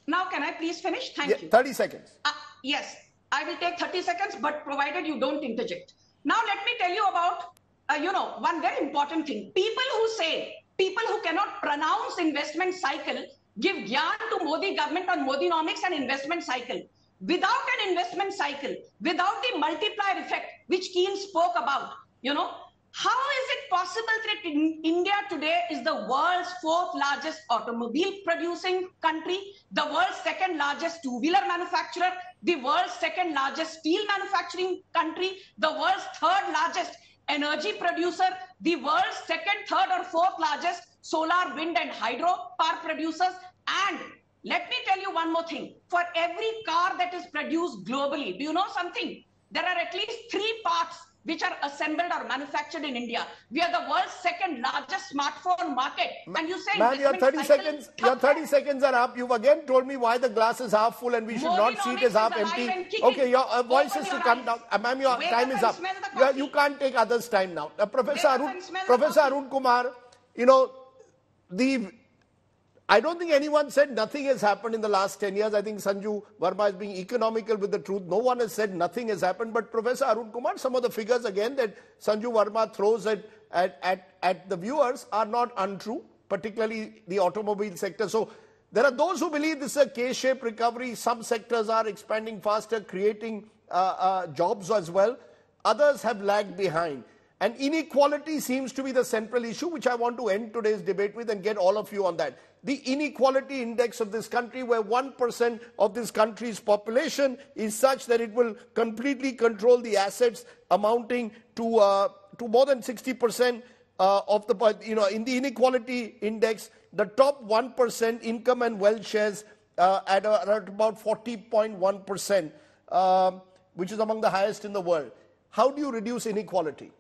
Now, can I please finish? Thank yeah, you. thirty seconds. Uh, yes. I will take thirty seconds, but provided you don't interject. Now, let me tell you about, uh, you know, one very important thing. People who say, people who cannot pronounce investment cycle, give gyan to Modi government on Modinomics and investment cycle. Without an investment cycle, without the multiplier effect, which Keane spoke about, you know, how is it possible that India today is the world's fourth largest automobile producing country, the world's second largest two-wheeler manufacturer, the world's second largest steel manufacturing country, the world's third largest energy producer, the world's second, third or fourth largest solar, wind and hydro power producers. And let me tell you one more thing. For every car that is produced globally, do you know something? There are at least three parts which are assembled or manufactured in India. We are the world's second largest smartphone market. And you say... Ma'am, your thirty seconds your thirty seconds are up. You've again told me why the glass is half full and we should not see it as half empty. Okay, your uh, voice is to come down. Uh, Ma'am, your time is up. Yeah, you can't take others' time now. Uh, Professor Arun, Professor Arun Kumar, you know, the... I don't think anyone said nothing has happened in the last ten years. I think Sanju Varma is being economical with the truth. No one has said nothing has happened. But Professor Arun Kumar, some of the figures again that Sanju Varma throws at, at, at, at the viewers are not untrue, particularly the automobile sector. So there are those who believe this is a K-shaped recovery. Some sectors are expanding faster, creating uh, uh, jobs as well. Others have lagged behind. And inequality seems to be the central issue, which I want to end today's debate with and get all of you on that. The inequality index of this country, where one percent of this country's population is such that it will completely control the assets amounting to, uh, to more than sixty percent uh, of the, you know, in the inequality index, the top one percent income and wealth shares uh, at, a, at about forty point one percent, um, which is among the highest in the world. How do you reduce inequality?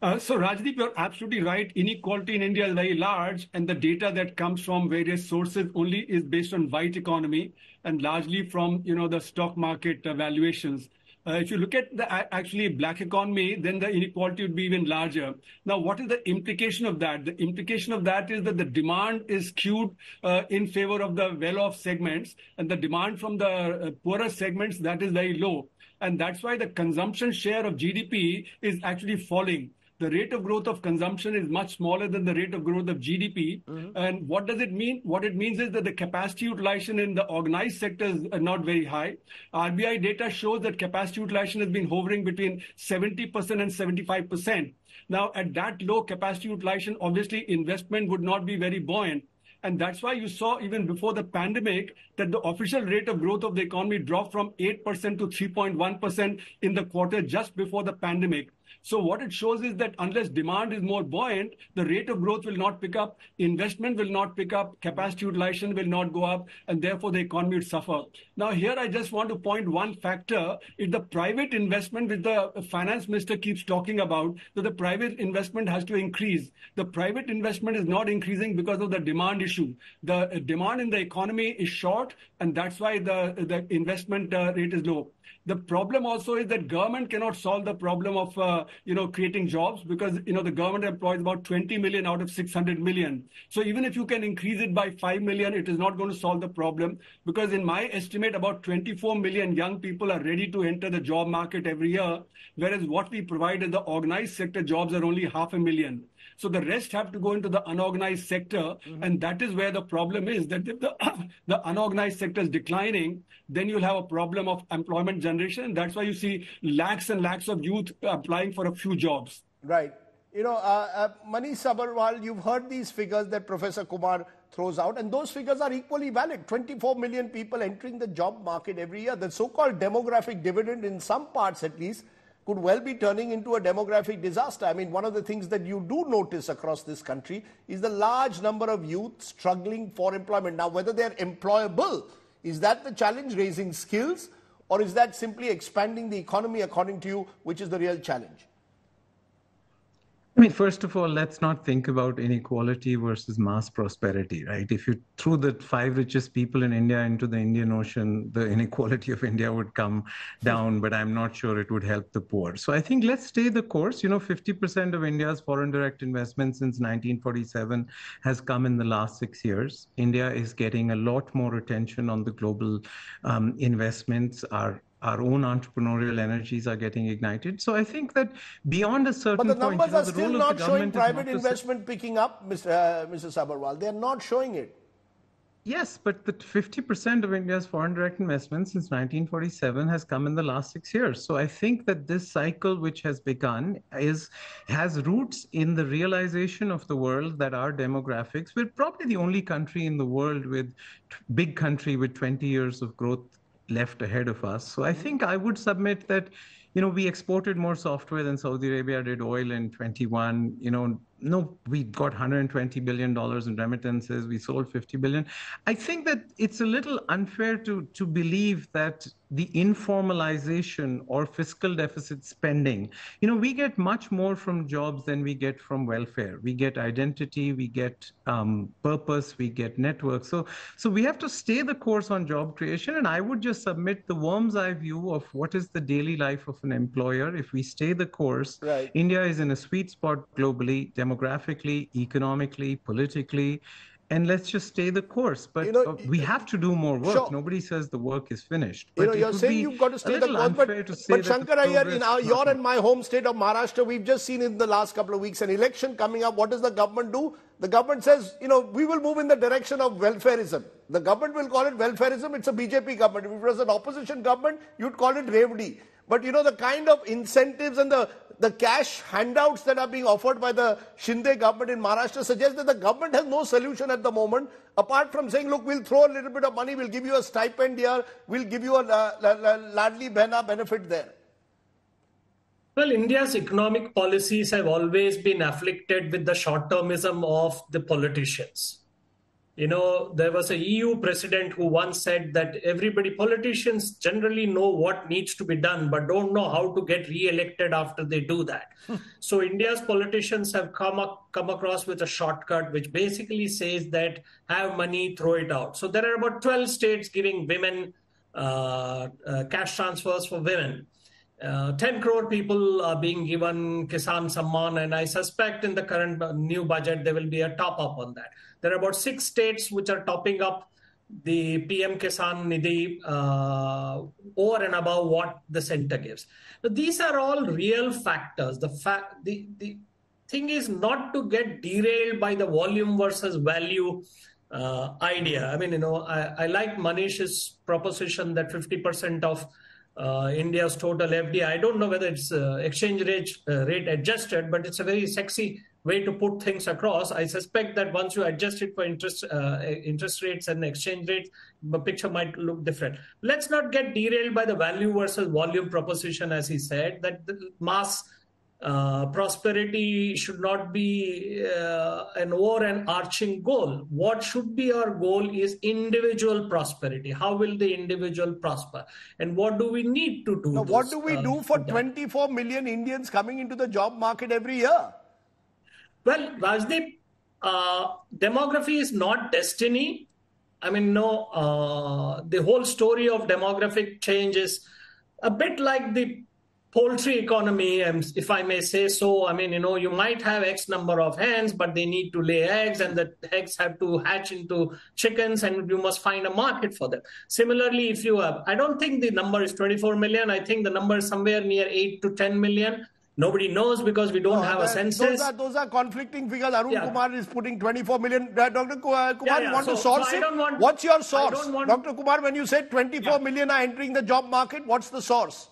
Uh, so, Rajdeep, you're absolutely right. Inequality in India is very large, and the data that comes from various sources only is based on white economy and largely from, you know, the stock market valuations. Uh, if you look at the actually black economy, then the inequality would be even larger. Now, what is the implication of that? The implication of that is that the demand is skewed uh, in favor of the well-off segments, and the demand from the uh, poorer segments, that is very low. And that's why the consumption share of G D P is actually falling. The rate of growth of consumption is much smaller than the rate of growth of G D P. Mm-hmm. And what does it mean? What it means is that the capacity utilization in the organized sectors are not very high. R B I data shows that capacity utilization has been hovering between seventy percent and seventy-five percent. Now, at that low capacity utilization, obviously investment would not be very buoyant. And that's why you saw even before the pandemic that the official rate of growth of the economy dropped from eight percent to three point one percent in the quarter just before the pandemic. So what it shows is that unless demand is more buoyant, the rate of growth will not pick up, investment will not pick up, capacity utilization will not go up, and therefore the economy will suffer. Now here I just want to point one factor. It's the private investment which the finance minister keeps talking about, that the private investment has to increase. The private investment is not increasing because of the demand issue. The demand in the economy is short, and that's why the, the investment uh, rate is low. The problem also is that government cannot solve the problem of, uh, you know, creating jobs because, you know, the government employs about twenty million out of six hundred million. So even if you can increase it by five million, it is not going to solve the problem because in my estimate, about twenty-four million young people are ready to enter the job market every year, whereas what we provide in the organized sector jobs are only half a million. So the rest have to go into the unorganized sector. Mm-hmm. And that is where the problem is, that if the, the unorganized sector is declining, then you'll have a problem of employment generation. And that's why you see lakhs and lakhs of youth applying for a few jobs. Right. You know, uh, uh, Manish Sabarwal, you've heard these figures that Professor Kumar throws out, and those figures are equally valid. twenty-four million people entering the job market every year. The so-called demographic dividend, in some parts at least, could well be turning into a demographic disaster. I mean, one of the things that you do notice across this country is the large number of youth struggling for employment. Now, whether they're employable, is that the challenge, raising skills, or is that simply expanding the economy, according to you, which is the real challenge? I mean, first of all, let's not think about inequality versus mass prosperity, right? If you threw the five richest people in India into the Indian Ocean, the inequality of India would come down, but I'm not sure it would help the poor. So I think let's stay the course. You know, fifty percent of India's foreign direct investment since nineteen forty-seven has come in the last six years. India is getting a lot more attention on the global um, investments. Our Our own entrepreneurial energies are getting ignited. So I think that beyond a certain point... But the numbers point, you know, are the still not showing private investment picking up, Mister Uh, Mister Sabarwal. They're not showing it. Yes, but the fifty percent of India's foreign direct investment since nineteen forty-seven has come in the last six years. So I think that this cycle which has begun is has roots in the realization of the world that our demographics... We're probably the only country in the world with... big country with twenty years of growth left ahead of us. So I think I would submit that, you know, we exported more software than Saudi Arabia did oil in twenty-one. You know, no, we got one hundred twenty billion dollars in remittances. We sold fifty billion dollars. I think that it's a little unfair to, to believe that the informalization or fiscal deficit spending, you know, we get much more from jobs than we get from welfare. We get identity, we get um, purpose, we get network. So, so we have to stay the course on job creation. And I would just submit the worm's eye view of what is the daily life of an employer. If we stay the course, right. India is in a sweet spot globally, demographically, economically, politically, and let's just stay the course. But you know, uh, we have to do more work. Sure. Nobody says the work is finished. But you know, you're saying you've got to stay the course. But, but Shankar Aiyar, in our, your and my home state of Maharashtra, we've just seen in the last couple of weeks an election coming up. What does the government do? The government says, you know, we will move in the direction of welfareism. The government will call it welfareism. It's a B J P government. If it was an opposition government, you'd call it Revdi. But, you know, the kind of incentives and the The cash handouts that are being offered by the Shinde government in Maharashtra suggest that the government has no solution at the moment, apart from saying, look, we'll throw a little bit of money, we'll give you a stipend here, we'll give you a Ladli Behna benefit there. Well, India's economic policies have always been afflicted with the short-termism of the politicians. You know, there was a E U president who once said that everybody, politicians generally know what needs to be done, but don't know how to get re-elected after they do that. So India's politicians have come up, come across with a shortcut, which basically says that have money, throw it out. So there are about twelve states giving women uh, uh, cash transfers for women. Uh, ten crore people are being given Kisan Samman, and I suspect in the current new budget there will be a top-up on that. There are about six states which are topping up the P M Kisan Nidhi uh, over and above what the center gives. Now, these are all real factors. The, fa the, the thing is not to get derailed by the volume versus value uh, idea. I mean, you know, I, I like Manish's proposition that fifty percent of Uh, India's total F D I. I don't know whether it's uh, exchange rate, uh, rate adjusted, but it's a very sexy way to put things across. I suspect that once you adjust it for interest uh, interest rates and exchange rates, the picture might look different. Let's not get derailed by the value versus volume proposition, as he said, that the mass uh, prosperity should not be uh, an over and arching goal. What should be our goal is individual prosperity. How will the individual prosper? And what do we need to do? Now, this, what do we uh, do for that? twenty-four million Indians coming into the job market every year? Well, Rajdeep, uh, demography is not destiny. I mean, no, uh, the whole story of demographic change is a bit like the poultry economy, if I may say so. I mean, you know, you might have X number of hens, but they need to lay eggs, and the eggs have to hatch into chickens, and you must find a market for them. Similarly, if you have, I don't think the number is twenty-four million. I think the number is somewhere near eight to ten million. Nobody knows because we don't no, have that, a census. Those are, those are conflicting figures. Arun yeah. Kumar is putting twenty-four million. Doctor Kumar, yeah, yeah. you want so, to source so it? Want, what's your source? Want, Doctor Kumar, when you said twenty-four yeah. million are entering the job market, what's the source?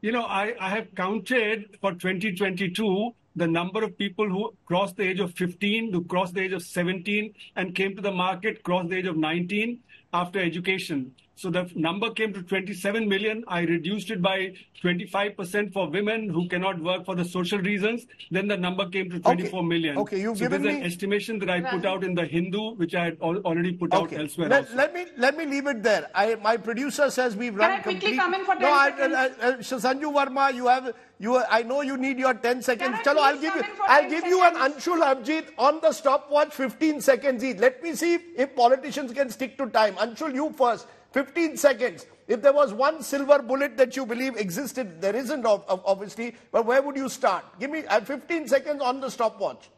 You know, I, I have counted for twenty twenty-two the number of people who crossed the age of fifteen, who crossed the age of seventeen and came to the market, crossed the age of nineteen after education. So the number came to twenty-seven million. I reduced it by twenty-five percent for women who cannot work for the social reasons. Then the number came to twenty-four million. Okay, you've given me an estimation that I put out in the Hindu, which I had al already put okay. out elsewhere. Let, let me let me leave it there. I, my producer says we've run. Can I quickly come in for ten no, seconds? I, I, I, Sanju Varma, you have you. I know you need your ten seconds. Chalo, I'll give you. I'll give seconds? you an Anshul Avijit on the stopwatch, fifteen seconds each. Let me see if, if politicians can stick to time. Anshul, you first. fifteen seconds. If there was one silver bullet that you believe existed, there isn't, obviously, but where would you start? Give me fifteen seconds on the stopwatch.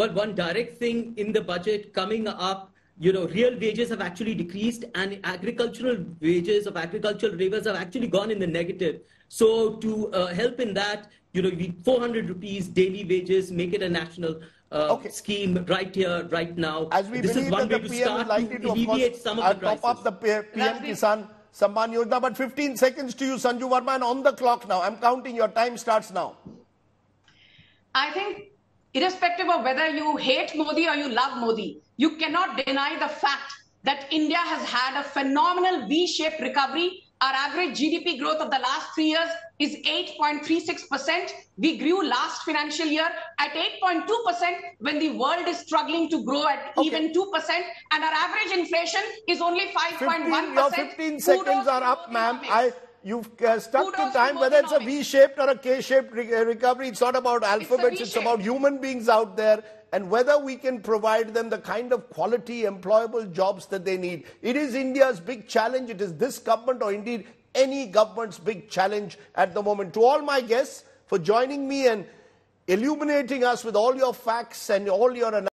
Well, one direct thing in the budget coming up, you know, real wages have actually decreased and agricultural wages of agricultural laborers have actually gone in the negative. So to uh, help in that, you know, four hundred rupees daily wages, make it a national Uh, okay. scheme right here, right now. As we this believe is one that the way to P M is likely to, of course, some of uh, the top up the P M Kisan Samman Yojana. But fifteen seconds to you, Sanju Varma, and on the clock now. I'm counting. Your time starts now. I think irrespective of whether you hate Modi or you love Modi, you cannot deny the fact that India has had a phenomenal V-shaped recovery. Our average G D P growth of the last three years is eight point three six percent. We grew last financial year at eight point two percent when the world is struggling to grow at okay. even two percent. And our average inflation is only five point one percent. Your fifteen seconds are up, ma'am. You've uh, stuck Kudos to time, to whether it's a V-shaped or a K-shaped re recovery. It's not about alphabets. It's, it's about human beings out there, and whether we can provide them the kind of quality, employable jobs that they need. It is India's big challenge. It is this government, or indeed any government's big challenge at the moment. To all my guests for joining me and illuminating us with all your facts and all your analysis.